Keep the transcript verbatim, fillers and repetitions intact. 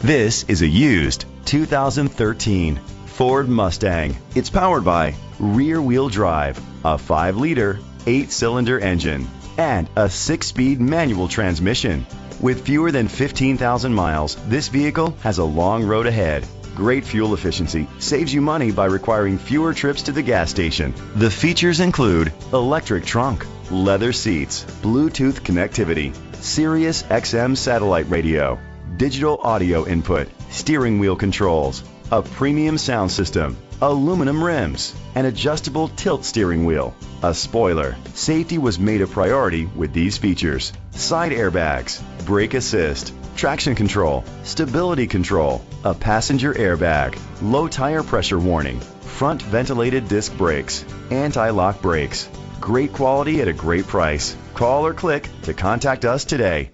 This is a used two thousand thirteen Ford Mustang. It's powered by rear-wheel drive, a five liter, eight cylinder engine, and a six speed manual transmission. With fewer than fifteen thousand miles, this vehicle has a long road ahead. Great fuel efficiency saves you money by requiring fewer trips to the gas station. The features include electric trunk, leather seats, Bluetooth connectivity, Sirius X M satellite radio, digital audio input, steering wheel controls, a premium sound system, aluminum rims, an adjustable tilt steering wheel, a spoiler. Safety was made a priority with these features: side airbags, brake assist, traction control, stability control, a passenger airbag, low tire pressure warning, front ventilated disc brakes, anti-lock brakes. Great quality at a great price. Call or click to contact us today.